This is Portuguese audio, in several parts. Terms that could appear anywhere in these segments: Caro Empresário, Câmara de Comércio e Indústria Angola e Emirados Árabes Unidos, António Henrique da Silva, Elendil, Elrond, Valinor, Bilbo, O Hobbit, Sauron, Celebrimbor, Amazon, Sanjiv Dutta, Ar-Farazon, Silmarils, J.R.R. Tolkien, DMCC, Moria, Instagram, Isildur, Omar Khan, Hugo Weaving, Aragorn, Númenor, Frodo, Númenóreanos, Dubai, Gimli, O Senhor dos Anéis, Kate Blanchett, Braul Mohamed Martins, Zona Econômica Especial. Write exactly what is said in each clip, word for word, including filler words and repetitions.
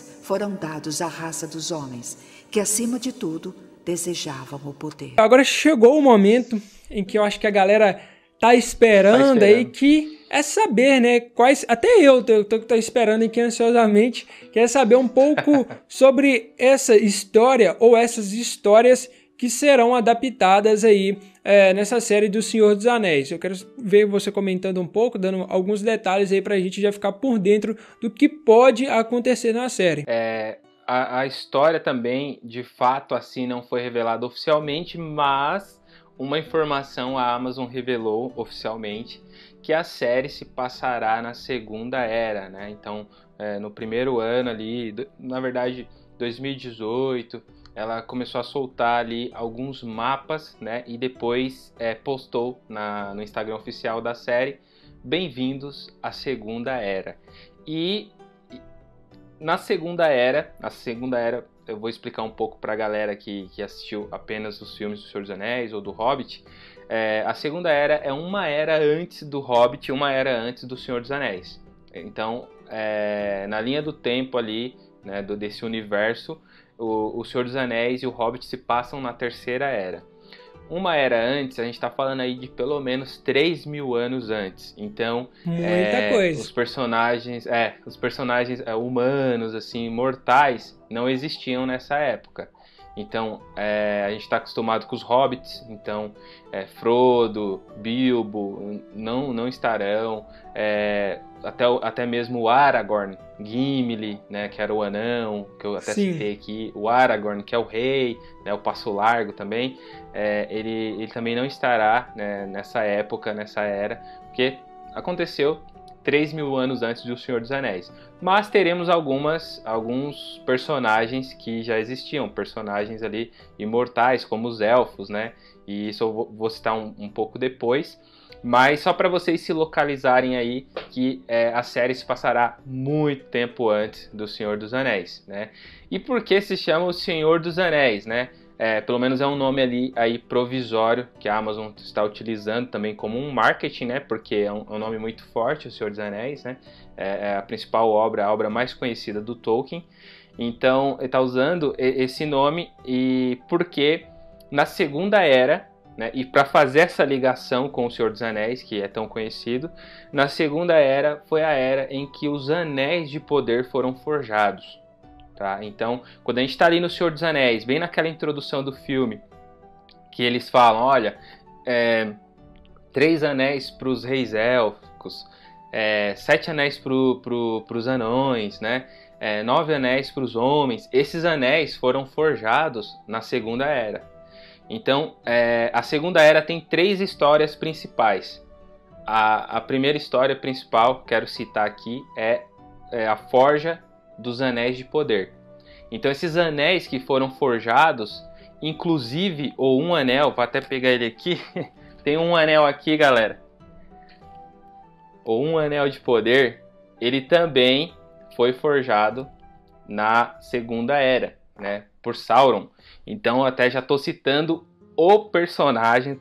anéis foram dados à raça dos homens, que acima de tudo desejavam o poder. Agora chegou o momento em que eu acho que a galera tá esperando, tá esperando. aí, que é saber, né, quais... Até eu tô, tô, tô esperando aqui ansiosamente, quer saber um pouco sobre essa história ou essas histórias que serão adaptadas aí é, nessa série do Senhor dos Anéis. Eu quero ver você comentando um pouco, dando alguns detalhes aí pra gente já ficar por dentro do que pode acontecer na série. É, a, a história também, de fato, assim, não foi revelada oficialmente, mas uma informação a Amazon revelou oficialmente, que a série se passará na Segunda Era, né? Então, é, no primeiro ano ali, do, na verdade, dois mil e dezoito... ela começou a soltar ali alguns mapas, né? E depois é, postou na, no Instagram oficial da série: bem-vindos à Segunda Era. E na Segunda Era, a Segunda Era, eu vou explicar um pouco para a galera que, que assistiu apenas os filmes do Senhor dos Anéis ou do Hobbit. É, a Segunda Era é uma era antes do Hobbit, uma era antes do Senhor dos Anéis. Então, é, na linha do tempo ali, né, do, desse universo, O, o Senhor dos Anéis e o Hobbit se passam na Terceira Era. Uma era antes, a gente está falando aí de pelo menos três mil anos antes. Então, muita é, coisa. Os personagens, é, os personagens é, humanos, assim, mortais, não existiam nessa época. Então, é, a gente está acostumado com os hobbits. Então, é, Frodo, Bilbo, não, não estarão. É, até, até mesmo o Aragorn, Gimli, né, que era o anão, que eu até Sim. citei aqui. O Aragorn, que é o rei, né, o Passo Largo também. É, ele, ele também não estará, né, nessa época, nessa era. Porque aconteceu três mil anos antes do Senhor dos Anéis. Mas teremos algumas, alguns personagens que já existiam, personagens ali imortais, como os elfos, né? E isso eu vou citar um, um pouco depois. Mas só para vocês se localizarem aí que é, a série se passará muito tempo antes do Senhor dos Anéis, né? E por que se chama O Senhor dos Anéis, né? É, pelo menos é um nome ali aí provisório que a Amazon está utilizando também como um marketing, né? Porque é um, é um nome muito forte, O Senhor dos Anéis, né? É, é a principal obra, a obra mais conhecida do Tolkien. Então, ele está usando esse nome e porque na Segunda Era, né? E para fazer essa ligação com O Senhor dos Anéis, que é tão conhecido, na Segunda Era foi a era em que os anéis de poder foram forjados. Tá? Então, quando a gente está ali no Senhor dos Anéis, bem naquela introdução do filme, que eles falam, olha, é, três anéis para os reis élficos, é, sete anéis para pro, os anões, né? É, nove anéis para os homens, esses anéis foram forjados na Segunda Era. Então, é, a Segunda Era tem três histórias principais. A, a primeira história principal, quero citar aqui, é, é a Forja dos Anéis de Poder. Então esses anéis que foram forjados, inclusive, ou um anel, vou até pegar ele aqui, tem um anel aqui, galera, ou um anel de poder, ele também foi forjado na Segunda Era, né, por Sauron. Então até já estou citando o personagem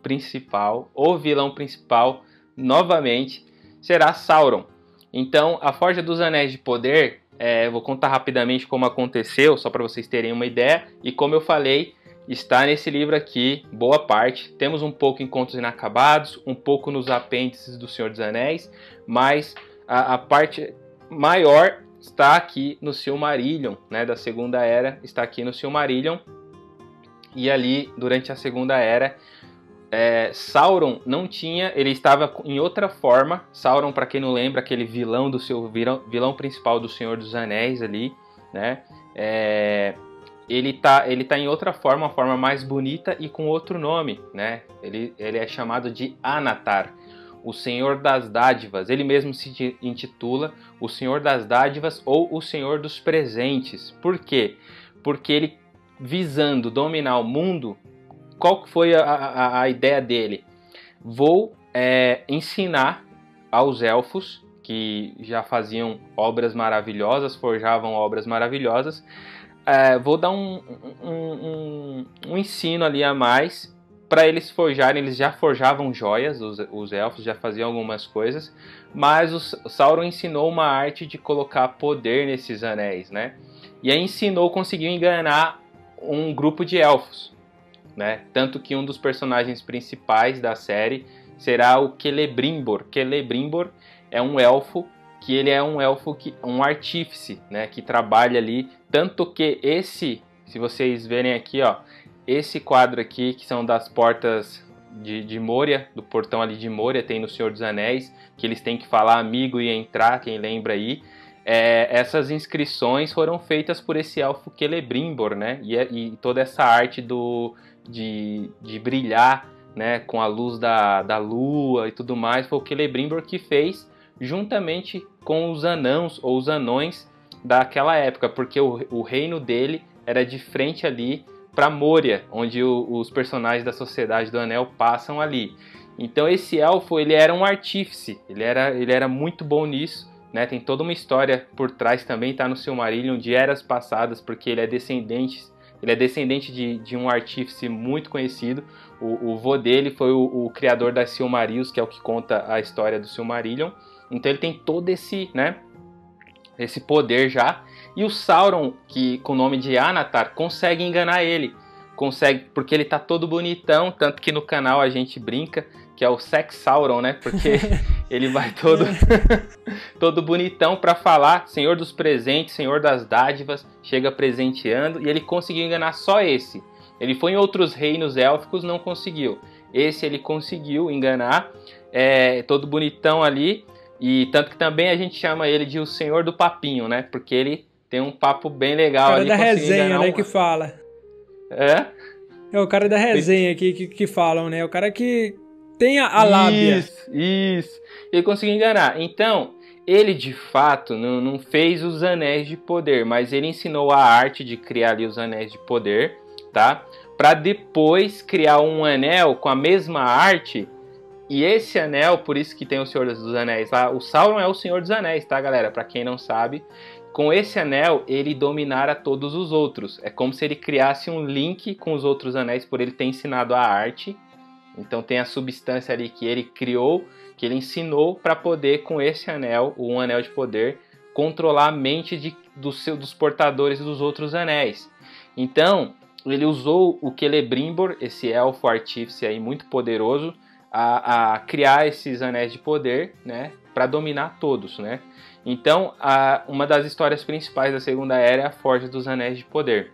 principal, o vilão principal, novamente, será Sauron. Então a Forja dos Anéis de Poder, É, vou contar rapidamente como aconteceu, só para vocês terem uma ideia. E como eu falei, está nesse livro aqui, boa parte. Temos um pouco em Contos Inacabados, um pouco nos apêndices do Senhor dos Anéis, mas a, a parte maior está aqui no Silmarillion, né, da Segunda Era, está aqui no Silmarillion. E ali, durante a Segunda Era, É, Sauron não tinha, ele estava em outra forma. Sauron, para quem não lembra, aquele vilão do seu vilão, vilão principal do Senhor dos Anéis ali, né? É, ele tá, ele tá em outra forma, uma forma mais bonita e com outro nome, né? Ele, ele é chamado de Anatar, o Senhor das Dádivas. Ele mesmo se intitula o Senhor das Dádivas ou o Senhor dos Presentes. Por quê? Porque ele, visando dominar o mundo, qual foi a, a, a ideia dele? Vou é, ensinar aos elfos, que já faziam obras maravilhosas, forjavam obras maravilhosas, é, vou dar um, um, um, um ensino ali a mais para eles forjarem, eles já forjavam joias, os, os elfos já faziam algumas coisas, mas o Sauron ensinou uma arte de colocar poder nesses anéis, né? E aí ensinou, conseguiu enganar um grupo de elfos, né? Tanto que um dos personagens principais da série será o Celebrimbor. Celebrimbor é um elfo que ele é um elfo que um artífice, né, que trabalha ali, tanto que esse, se vocês verem aqui, ó, esse quadro aqui que são das portas de, de Moria, do portão ali de Moria, tem no Senhor dos Anéis, que eles têm que falar amigo e entrar, quem lembra aí. É, essas inscrições foram feitas por esse elfo Celebrimbor, né? E, e toda essa arte do, de, de brilhar, né, com a luz da, da lua e tudo mais, foi o Celebrimbor que fez juntamente com os anãos ou os anões daquela época, porque o, o reino dele era de frente ali para Moria, onde o, os personagens da Sociedade do Anel passam ali. Então esse elfo, ele era um artífice, ele era, ele era muito bom nisso. Né, tem toda uma história por trás também, está no Silmarillion, de eras passadas, porque ele é descendente, ele é descendente de, de um artífice muito conhecido. O, o vô dele foi o, o criador das Silmarils, que é o que conta a história do Silmarillion. Então ele tem todo esse, né, esse poder já. E o Sauron, que com o nome de Anatar, consegue enganar ele. Consegue, porque ele tá todo bonitão, tanto que no canal a gente brinca que é o Sex Sauron, né? Porque ele vai todo todo bonitão para falar Senhor dos Presentes, Senhor das Dádivas, chega presenteando, e ele conseguiu enganar só esse. Ele foi em outros reinos élficos, não conseguiu. Esse ele conseguiu enganar, é, todo bonitão ali, e tanto que também a gente chama ele de o Senhor do Papinho, né? Porque ele tem um papo bem legal. Cara ali, da resenha, né, um... que fala. É? É o cara da resenha que, que, que falam, né? O cara que tem a, a lábia. Isso, isso. Ele conseguiu enganar. Então, ele de fato não, não fez os anéis de poder, mas ele ensinou a arte de criar ali os anéis de poder, tá? Para depois criar um anel com a mesma arte. E esse anel, por isso que tem o Senhor dos Anéis lá. O Sauron é o Senhor dos Anéis, tá, galera? Para quem não sabe... Com esse anel, ele dominara todos os outros. É como se ele criasse um link com os outros anéis, por ele ter ensinado a arte. Então tem a substância ali que ele criou, que ele ensinou para poder, com esse anel, um anel de poder, controlar a mente de, do seu, dos portadores dos outros anéis. Então, ele usou o Celebrimbor, esse elfo artífice aí muito poderoso, a, a criar esses anéis de poder, né, para dominar todos, né? Então, a, uma das histórias principais da Segunda Era é a Forja dos Anéis de Poder.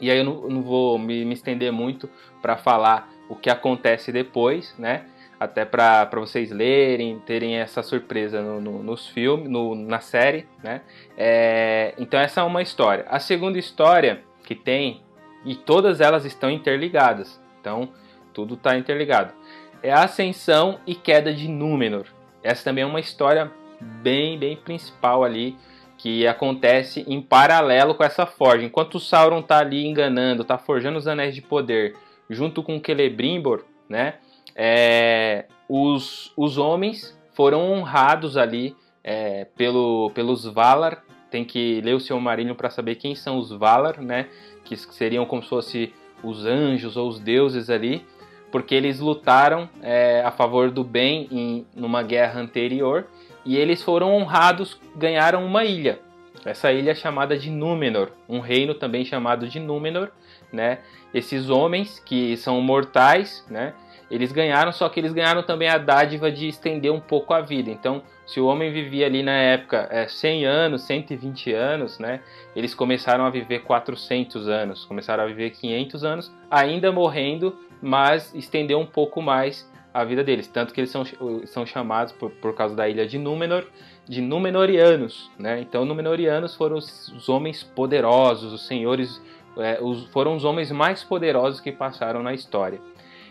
E aí eu não, não vou me, me estender muito para falar o que acontece depois, né? Até para vocês lerem, terem essa surpresa no, no, nos filmes, no, na série, né? É, então essa é uma história. A segunda história que tem, e todas elas estão interligadas, então tudo está interligado, é a Ascensão e Queda de Númenor. Essa também é uma história bem, bem principal ali, que acontece em paralelo com essa forja. Enquanto o Sauron tá ali enganando, tá forjando os Anéis de Poder, junto com o Celebrimbor, né, é, os, os homens foram honrados ali é, pelo, pelos Valar. Tem que ler o Silmarillion para saber quem são os Valar, né, que seriam como se fossem os anjos ou os deuses ali, porque eles lutaram é, a favor do bem em numa guerra anterior, e eles foram honrados, ganharam uma ilha. Essa ilha é chamada de Númenor, um reino também chamado de Númenor, né? Esses homens que são mortais, né, eles ganharam, só que eles ganharam também a dádiva de estender um pouco a vida. Então, se o homem vivia ali na época é, cem anos, cento e vinte anos, né, eles começaram a viver quatrocentos anos, começaram a viver quinhentos anos, ainda morrendo, mas estendeu um pouco mais a vida deles. Tanto que eles são, são chamados, por, por causa da ilha de Númenor, de Númenóreanos, né? Então, Númenóreanos foram os, os homens poderosos, os senhores, é, os, foram os homens mais poderosos que passaram na história.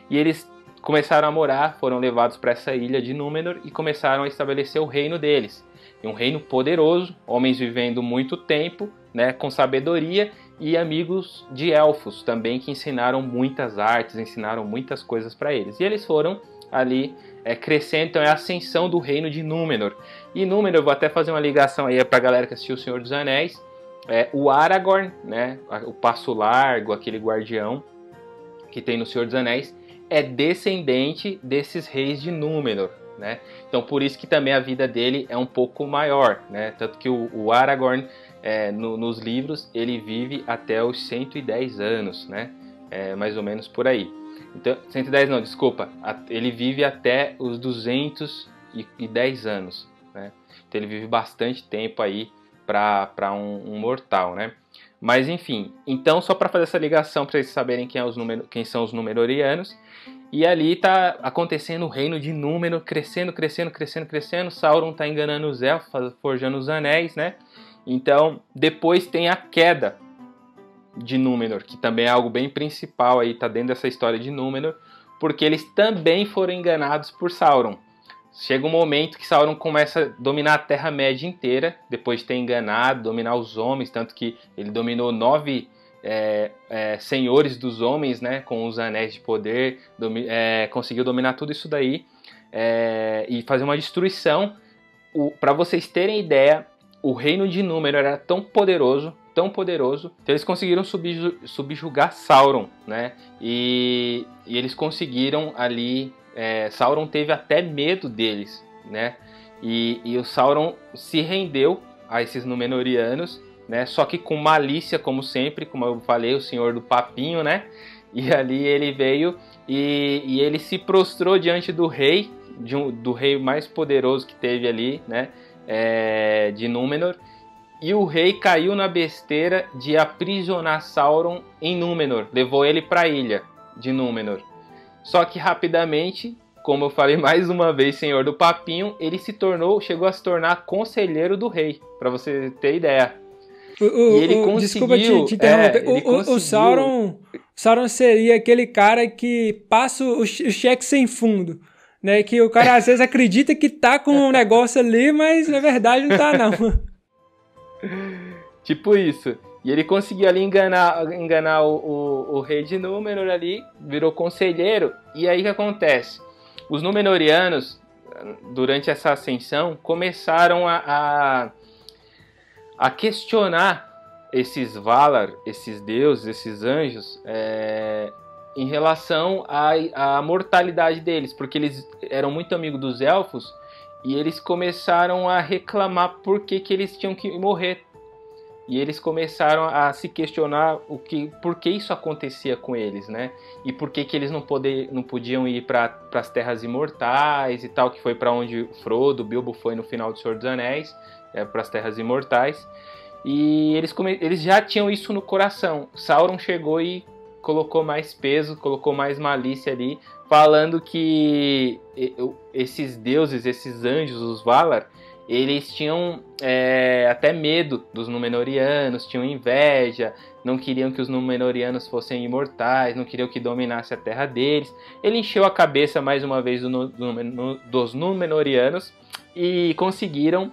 E eles começaram a morar, foram levados para essa ilha de Númenor e começaram a estabelecer o reino deles. Um reino poderoso, homens vivendo muito tempo, né, com sabedoria, e amigos de elfos também, que ensinaram muitas artes, ensinaram muitas coisas para eles. E eles foram ali é, crescendo. Então é a ascensão do reino de Númenor. E Númenor, eu vou até fazer uma ligação aí para a galera que assistiu O Senhor dos Anéis, é, o Aragorn, né, o Passo Largo, aquele guardião que tem no Senhor dos Anéis, é descendente desses reis de Númenor, né? Então por isso que também a vida dele é um pouco maior, né? Tanto que o, o Aragorn, é, no, nos livros, ele vive até os cento e dez anos, né? É, mais ou menos por aí. Então, cento e dez não, desculpa, ele vive até os duzentos e dez anos, né? Então ele vive bastante tempo aí para um, um mortal, né? Mas enfim, então só para fazer essa ligação, para vocês saberem quem, é os número, quem são os Númenóreanos. E ali está acontecendo o reino de Númenor, crescendo, crescendo, crescendo, crescendo. Sauron está enganando os elfos, forjando os anéis, né? Então depois tem a queda de Númenor, que também é algo bem principal aí, tá dentro dessa história de Númenor, porque eles também foram enganados por Sauron. Chega um momento que Sauron começa a dominar a Terra-Média inteira, depois de ter enganado, dominar os homens, tanto que ele dominou nove é, é, senhores dos homens, né, com os anéis de poder, domi é, conseguiu dominar tudo isso daí, é, e fazer uma destruição. Para vocês terem ideia, o reino de Númenor era tão poderoso, tão poderoso, então eles conseguiram subjugar Sauron, né? E, e eles conseguiram ali, é, Sauron teve até medo deles, né? E, e o Sauron se rendeu a esses Númenóreanos, né? Só que com malícia, como sempre, como eu falei, o senhor do papinho, né? E ali ele veio e, e ele se prostrou diante do rei, de um, do rei mais poderoso que teve ali, né? É, de Númenor, e o rei caiu na besteira de aprisionar Sauron em Númenor, levou ele para a ilha de Númenor. Só que rapidamente, como eu falei mais uma vez, senhor do papinho, ele se tornou, chegou a se tornar conselheiro do rei, para você ter ideia. O, o, e ele o, desculpa te, te interromper. É, o, conseguiu... o Sauron, Sauron seria aquele cara que passa o cheque sem fundo. Né, que o cara às vezes acredita que tá com um negócio ali, mas na verdade não tá não. Tipo isso. E ele conseguiu ali enganar, enganar o, o, o rei de Númenor ali, virou conselheiro. E aí o que acontece? Os Númenóreanos, durante essa ascensão, começaram a, a, a questionar esses Valar, esses deuses, esses anjos, é... em relação à, à mortalidade deles, porque eles eram muito amigos dos elfos e eles começaram a reclamar por que, que eles tinham que morrer. E eles começaram a se questionar o que, por que isso acontecia com eles, né? E por que, que eles não, poder, não podiam ir para as Terras Imortais e tal, que foi para onde o Frodo, o Bilbo foi no final do Senhor dos Anéis, é, para as Terras Imortais. E eles, come, eles já tinham isso no coração. Sauron chegou e colocou mais peso, colocou mais malícia ali, falando que esses deuses, esses anjos, os Valar, eles tinham é, até medo dos Númenóreanos, tinham inveja, não queriam que os Númenóreanos fossem imortais, não queriam que dominasse a terra deles. Ele encheu a cabeça mais uma vez do, do, dos Númenóreanos e conseguiram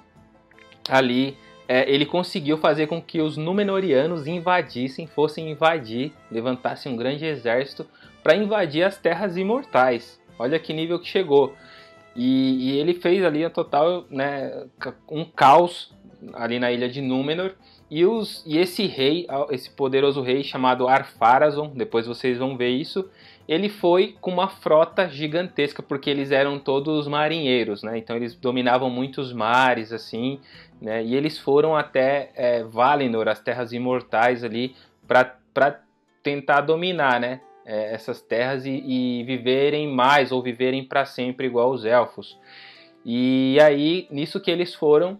ali... É, ele conseguiu fazer com que os Númenóreanos invadissem, fossem invadir, levantassem um grande exército para invadir as Terras Imortais. Olha que nível que chegou. E, e ele fez ali a total, né, um caos ali na ilha de Númenor. E, os, e esse rei, esse poderoso rei chamado Ar-Farazon, depois vocês vão ver isso, ele foi com uma frota gigantesca, porque eles eram todos marinheiros, né? Então eles dominavam muitos mares, assim, né? E eles foram até é, Valinor, as Terras Imortais ali, para tentar dominar, né? É, essas terras e, e viverem mais, ou viverem para sempre igual os elfos. E aí, nisso que eles foram,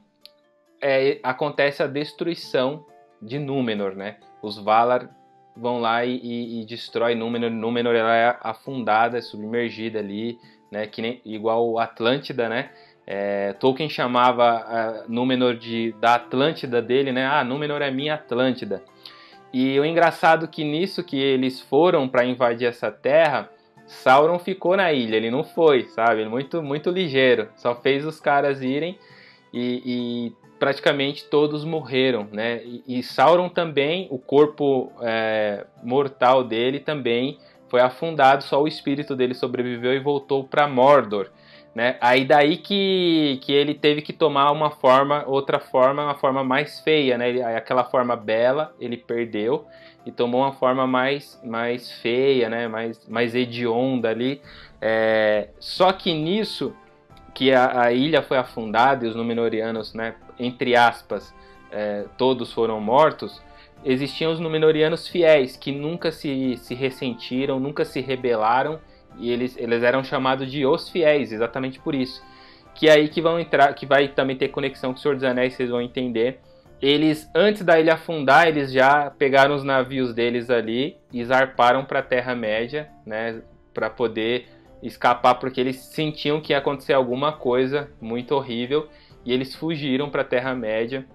é, acontece a destruição de Númenor, né? Os Valar vão lá e, e, e destrói Númenor. Númenor ela é afundada, submergida ali, né? Que nem, igual Atlântida, né? É, Tolkien chamava Númenor de, da Atlântida dele, né? Ah, Númenor é minha Atlântida. E o engraçado é que nisso que eles foram para invadir essa terra, Sauron ficou na ilha, ele não foi, sabe? Muito, muito ligeiro, só fez os caras irem e... e praticamente todos morreram, né? E, e Sauron também, o corpo é, mortal dele também foi afundado, só o espírito dele sobreviveu e voltou para Mordor, né? Aí daí que, que ele teve que tomar uma forma, outra forma, uma forma mais feia, né? Ele, aquela forma bela ele perdeu e tomou uma forma mais, mais feia, né? Mais, mais hedionda ali. É, só que nisso que a, a ilha foi afundada e os Númenóreanos, né? Entre aspas, é, todos foram mortos, existiam os Númenóreanos fiéis, que nunca se, se ressentiram, nunca se rebelaram, e eles, eles eram chamados de os fiéis, exatamente por isso. Que é aí que vão entrar, que vai também ter conexão com o Senhor dos Anéis, vocês vão entender. Eles, antes da ilha afundar, eles já pegaram os navios deles ali e zarparam para a Terra-Média, né, para poder escapar, porque eles sentiam que ia acontecer alguma coisa muito horrível, e eles fugiram para a Terra-Média.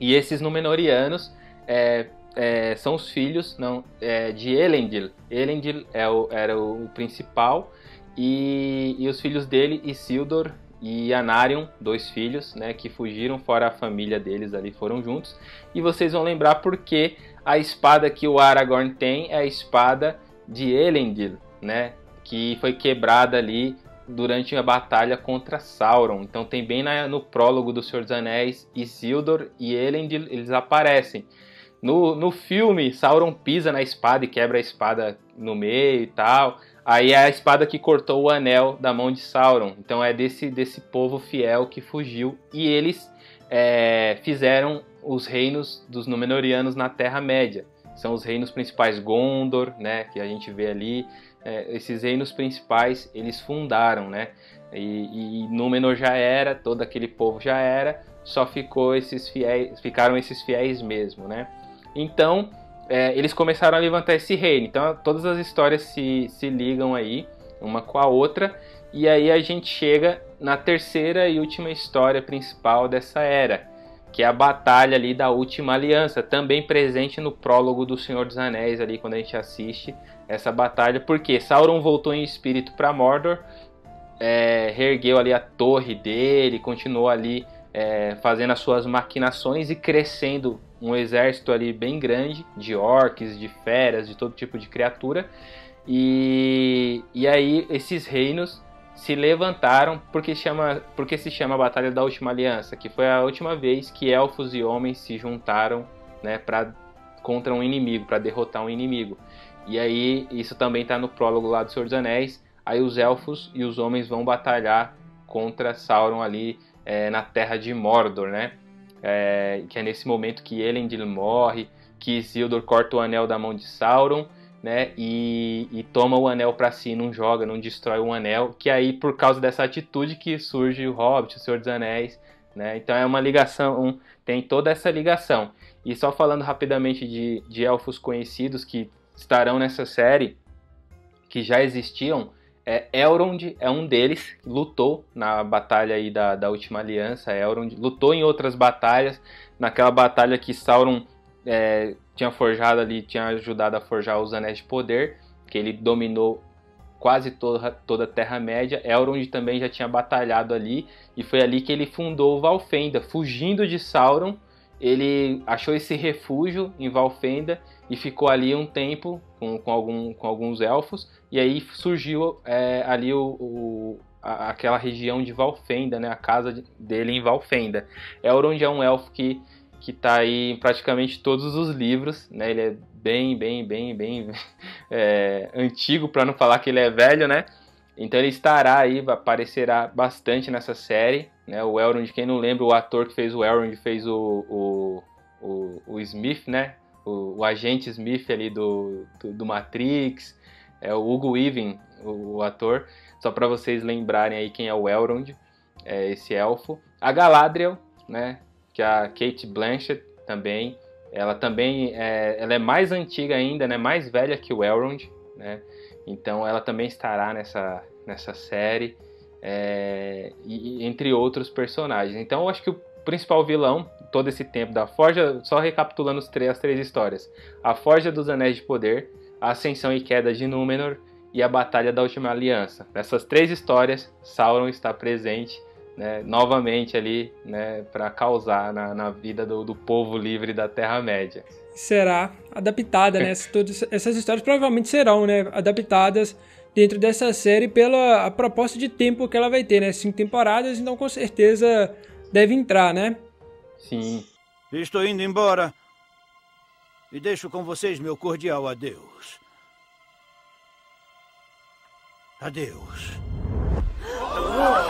E esses Númenóreanos é, é, são os filhos não, é, de Elendil. Elendil é o, era o principal, e, e os filhos dele, Isildur e Anárion, dois filhos, né, que fugiram, fora a família deles ali, foram juntos. E vocês vão lembrar porque a espada que o Aragorn tem é a espada de Elendil, né, que foi quebrada ali durante a batalha contra Sauron. Então tem bem na, no prólogo do Senhor dos Anéis, Isildur e Elendil, eles aparecem. No, no filme, Sauron pisa na espada e quebra a espada no meio e tal. Aí é a espada que cortou o anel da mão de Sauron. Então é desse, desse povo fiel que fugiu. E eles é, fizeram os reinos dos Númenóreanos na Terra-Média. São os reinos principais, Gondor, né, que a gente vê ali. É, esses reinos principais eles fundaram, né? E, e Númenor já era, todo aquele povo já era, só ficou esses fiéis, ficaram esses fiéis mesmo, né? Então é, eles começaram a levantar esse reino. Então todas as histórias se, se ligam aí, uma com a outra, e aí a gente chega na terceira e última história principal dessa era, que é a batalha ali da Última Aliança, também presente no prólogo do Senhor dos Anéis ali, quando a gente assiste essa batalha, porque Sauron voltou em espírito para Mordor, é, reergueu ali a torre dele, continuou ali é, fazendo as suas maquinações e crescendo um exército ali bem grande, de orcs, de feras, de todo tipo de criatura, e, e aí esses reinos se levantaram porque, chama, porque se chama a Batalha da Última Aliança, que foi a última vez que elfos e homens se juntaram, né, pra, contra um inimigo, para derrotar um inimigo. E aí, isso também está no prólogo lá do Senhor dos Anéis, aí os elfos e os homens vão batalhar contra Sauron ali é, na Terra de Mordor, né? É, que é nesse momento que Elendil morre, que Isildur corta o anel da mão de Sauron, né, e, e toma o anel para si, não joga, não destrói o anel, que aí por causa dessa atitude que surge o Hobbit, o Senhor dos Anéis, né, então é uma ligação, um, tem toda essa ligação. E só falando rapidamente de, de elfos conhecidos que estarão nessa série, que já existiam, é, Elrond é um deles, lutou na batalha aí da, da Última Aliança, Elrond lutou em outras batalhas, naquela batalha que Sauron é, tinha forjado ali, tinha ajudado a forjar os Anéis de Poder, que ele dominou quase toda, toda a Terra-média. Elrond também já tinha batalhado ali, e foi ali que ele fundou Valfenda, fugindo de Sauron. Ele achou esse refúgio em Valfenda e ficou ali um tempo com, com, algum, com alguns elfos, e aí surgiu é, ali o, o, a, aquela região de Valfenda, né, a casa dele em Valfenda. Elrond é um elfo que que está aí em praticamente todos os livros, né? Ele é bem, bem, bem, bem é, antigo, para não falar que ele é velho, né? Então ele estará aí, aparecerá bastante nessa série, né? O Elrond, quem não lembra, o ator que fez o Elrond fez o, o, o, o Smith, né? O, o agente Smith ali do, do, do Matrix, é o Hugo Weaving, o, o ator, só para vocês lembrarem aí quem é o Elrond, é esse elfo. A Galadriel, né? Que a Kate Blanchett também, ela também é, ela é mais antiga ainda, né? Mais velha que o Elrond, né? Então ela também estará nessa, nessa série, é, e, entre outros personagens. Então eu acho que o principal vilão, todo esse tempo da Forja, só recapitulando os três, as três histórias, a Forja dos Anéis de Poder, a Ascensão e Queda de Númenor e a Batalha da Última Aliança. Nessas três histórias, Sauron está presente, né, novamente ali, né, para causar na, na vida do, do povo livre da Terra-média. Será adaptada, né? Todas essas histórias provavelmente serão, né, adaptadas dentro dessa série pela a proposta de tempo que ela vai ter, né? Cinco temporadas, então com certeza deve entrar, né? Sim. Estou indo embora e deixo com vocês meu cordial adeus. Adeus. Oh!